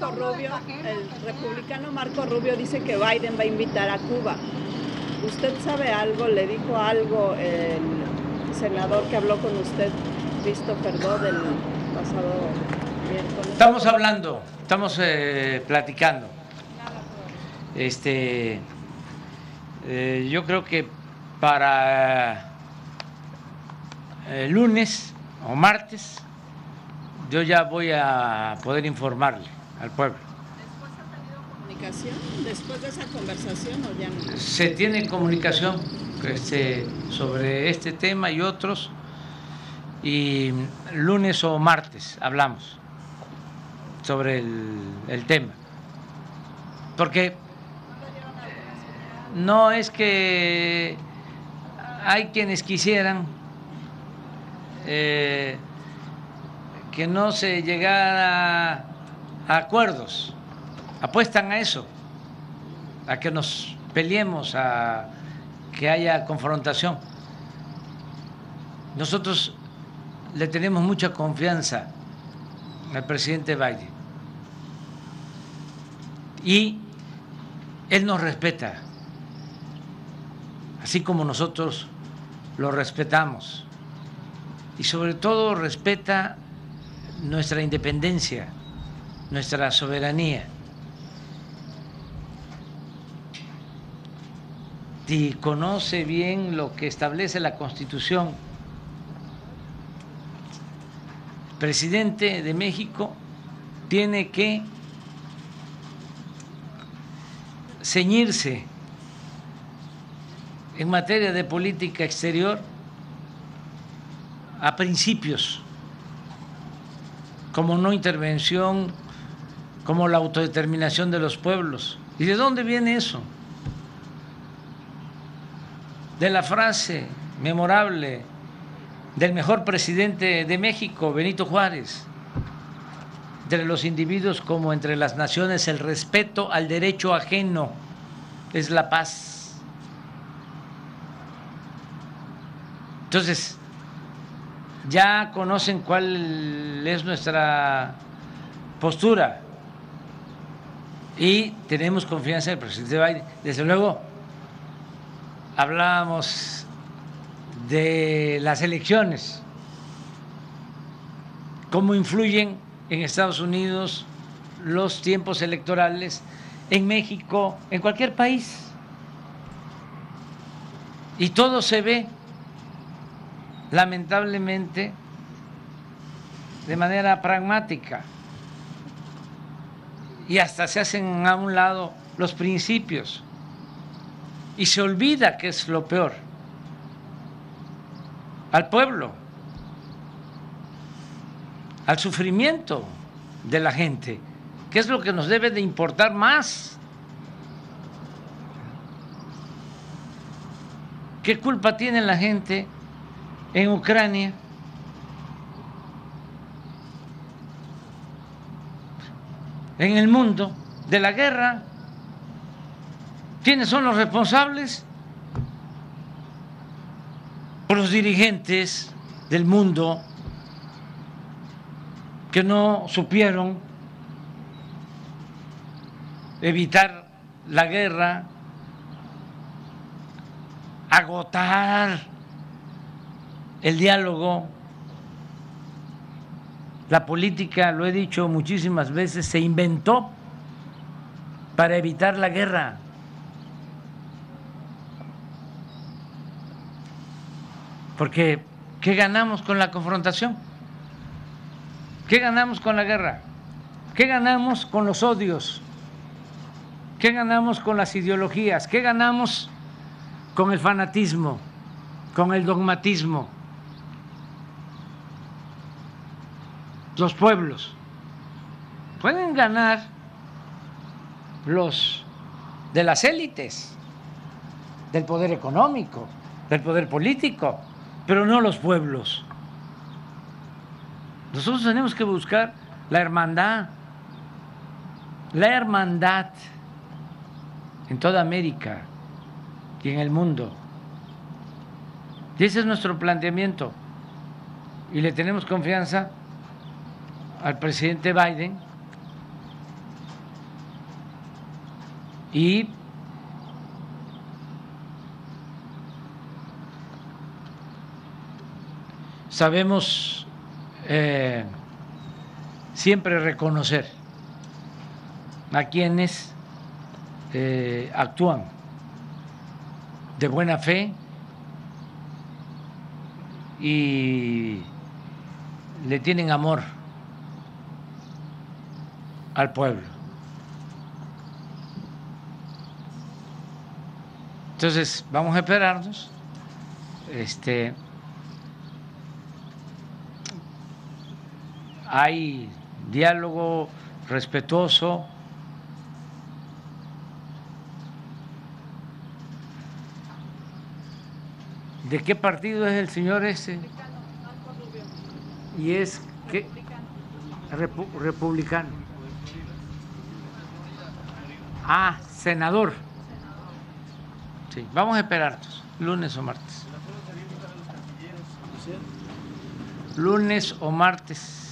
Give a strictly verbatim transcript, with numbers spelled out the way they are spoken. Marco Rubio, el republicano Marco Rubio dice que Biden va a invitar a Cuba. ¿Usted sabe algo? ¿Le dijo algo el senador que habló con usted, Christopher Dodd, el pasado miércoles? Estamos hablando, estamos eh, platicando. Este, eh, yo creo que para el lunes o martes yo ya voy a poder informarle al pueblo. ¿Después ha tenido comunicación? ¿Después de esa conversación o ya no? Se tiene comunicación este, sobre este tema y otros, y lunes o martes hablamos sobre el, el tema. Porque no es que hay quienes quisieran eh, que no se llegara a acuerdos, apuestan a eso, a que nos peleemos, a que haya confrontación. Nosotros le tenemos mucha confianza al presidente Biden y él nos respeta, así como nosotros lo respetamos, y sobre todo respeta nuestra independencia, nuestra soberanía. Y conoce bien lo que establece la Constitución. El presidente de México tiene que ceñirse en materia de política exterior a principios como no intervención, como la autodeterminación de los pueblos. ¿Y de dónde viene eso? De la frase memorable del mejor presidente de México, Benito Juárez: entre los individuos como entre las naciones, el respeto al derecho ajeno es la paz. Entonces, ya conocen cuál es nuestra postura y tenemos confianza en el presidente Biden. Desde luego, hablábamos de las elecciones, cómo influyen en Estados Unidos los tiempos electorales, en México, en cualquier país. Y todo se ve, lamentablemente, de manera pragmática, y hasta se hacen a un lado los principios y se olvida, que es lo peor, al pueblo, al sufrimiento de la gente, que es lo que nos debe de importar más. ¿Qué culpa tiene la gente en Ucrania? En el mundo, de la guerra, ¿quiénes son los responsables? Por los dirigentes del mundo que no supieron evitar la guerra, agotar el diálogo. La política, lo he dicho muchísimas veces, se inventó para evitar la guerra. Porque, ¿qué ganamos con la confrontación? ¿Qué ganamos con la guerra? ¿Qué ganamos con los odios? ¿Qué ganamos con las ideologías? ¿Qué ganamos con el fanatismo, con el dogmatismo? Los pueblos pueden ganar, los de las élites, del poder económico, del poder político, pero no los pueblos. Nosotros tenemos que buscar la hermandad, la hermandad en toda América y en el mundo. Y ese es nuestro planteamiento, y le tenemos confianza al presidente Biden y sabemos eh, siempre reconocer a quienes eh, actúan de buena fe y le tienen amor al pueblo. Entonces, vamos a esperarnos. Este, hay diálogo respetuoso. ¿De qué partido es el señor ese? Marco Rubio. Y es que Repu republicano. Ah, senador. Sí, vamos a esperarnos, lunes o martes. Lunes o martes.